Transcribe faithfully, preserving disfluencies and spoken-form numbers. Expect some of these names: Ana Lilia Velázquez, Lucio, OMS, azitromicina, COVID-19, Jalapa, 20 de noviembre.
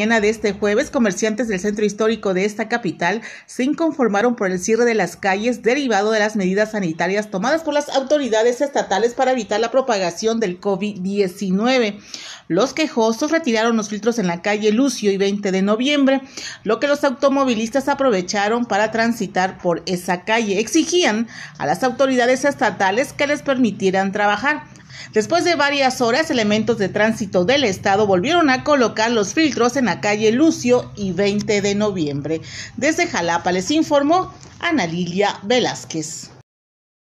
mañana de este jueves, comerciantes del centro histórico de esta capital se inconformaron por el cierre de las calles derivado de las medidas sanitarias tomadas por las autoridades estatales para evitar la propagación del COVID diecinueve. Los quejosos retiraron los filtros en la calle Lucio y veinte de noviembre, lo que los automovilistas aprovecharon para transitar por esa calle. Exigían a las autoridades estatales que les permitieran trabajar. Después de varias horas, elementos de tránsito del estado volvieron a colocar los filtros en la calle Lucio y veinte de noviembre. Desde Jalapa les informó Ana Lilia Velázquez.